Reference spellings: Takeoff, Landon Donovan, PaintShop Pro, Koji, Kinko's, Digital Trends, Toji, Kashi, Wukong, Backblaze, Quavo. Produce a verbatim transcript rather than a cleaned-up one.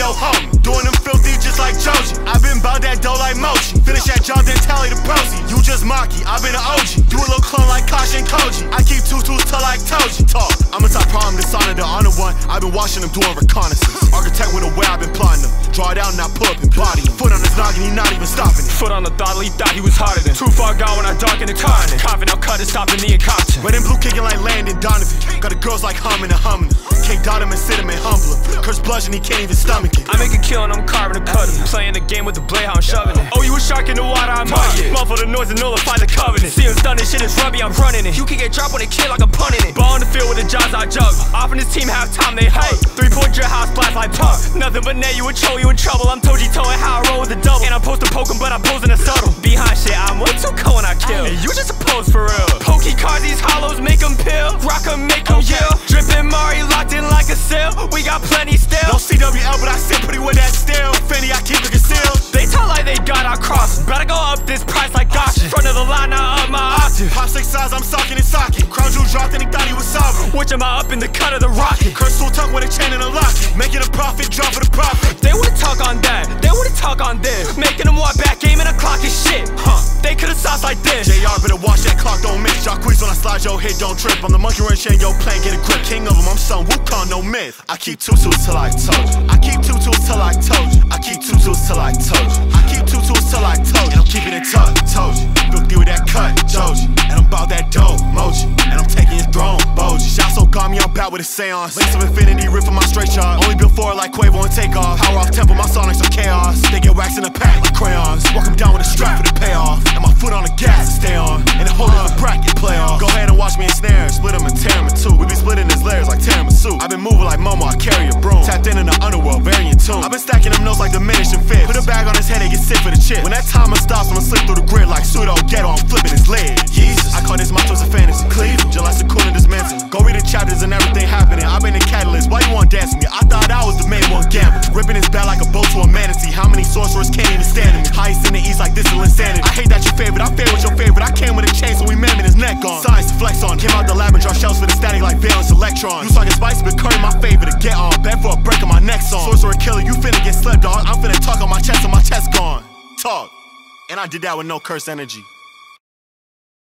yo homie. Doing them filthy just like Toji. I been bout that dough like Mochi. Finish that job then tally the proceeds. You just Maki, I been an O G. Do a little clone like Kashi and Koji. I keep tutus till like Toji. Talk, I'm a top problem designer, the honor one. I been watching them doing reconnaissance. Architect with a way I been plotting them. Draw it out and I pull up and body him. Foot on his noggin, he not even stopping it. Foot on the throttle, he thought he was hotter than. Too far gone when I darken the continent. Confident, I'll cut it, stopping the incompetent. Red and blue kicking like Landon Donovan. Got the girls like humming and humming. Can't dot him and sit him and humble him. Curse blushing, he can't even stomach it. I make a kill and I'm carving a cutter. Playing the game with the blade, how I'm shoving it. Oh, you a shark in the water, I'm mugging. Muffle the noise and nullify the covenant. See him stunning, shit is rubby, I'm running it. You can get dropped on a kid like I'm punting it. Ball on the field with the jobs I juggle. Off in this team half time, they hype. Three point drill, house blast like punk. Nothing but net, you a troll, you in trouble. I'm Toji towing how I roll with the double. And I'm supposed to poke him, but I'm posing a subtle. Behind shit, I'm way too cold when I kill. And you just a pose for real. Pokey cars, these hollows make them pill. Rock them, make them okay. Yell. Drippin' Mari locked in like a seal. We got plenty still. No C W L, but I sit pretty with that still. Finny, I keep it concealed. They tell like they got our cross. Better go up this price like Kashi. Front of the line, I up my option. Pop six size, I'm socking and socking. Crown jewel dropped and he thought he was sovereign. Which am I up in the cut of the rocket? Curse tool tuck with a chain and a locket. Making a profit, drop for the profit. They wouldn't talk on that. They wouldn't talk on this. Making them walk back, aiming a clock and shit. Huh. They could've sauced like this. J R better watch that clock, don't miss. Y'all queeze when I slide your head, don't trip. I'm the monkey wrench in your plane, get a grip. King of them, I'm son Wukong, no myth. I keep two tools till I told you. I keep two tools till I told you. I keep two tools till I told you. I keep two tools till I told you. And I'm keeping it tough, Toji. Look through that cut, Toji. And I'm about that dope, Moji. And I'm taking his throne, Boji. Shot so calm, y'all bout with a seance. Links of infinity, ripping my straight shot. Only built for it like Quavo and Takeoff. Power off tempo, my sonics are chaos. They get waxed in a pack like crayons. Walk them down with a strap for the payoff. And my foot on the gas to stay on. And the whole other bracket playoff. Go ahead and watch me ensnare him, split him and tear him in two. We be splitting his layers like tiramisu. I've been moving like Momo, I carry a broom. Tapped in in the underworld, variant tune. I've been stacking them notes like diminishing fifth. Put a bag on his head and get sick for the chip. When that timer stops, I'ma slip through the grid like pseudo ghetto, I'm flipping his lid. Jesus, I call this my choice of fantasy. Cleveland, July cool in this mansion. Go read the chapters and everything happening. I've been the catalyst, why you want dancing me? I thought I was the main one gambling. Ripping his back like a bow to a manatee. How many sorcerers can't even stand him? Highest in the east like this is insanity. I hate that you favorite, I favorite your favorite. I came with a chain so we mamming his neck on. Science to flex on, came out the lab and draw shells for the static like valence electrons. You talking spicy but curry my favorite to get on. Bad for a break on my neck song. Sorcerer killer, you finna get slept on. I'm finna talk on my chest and my chest gone. Talk. And I did that with no cursed energy.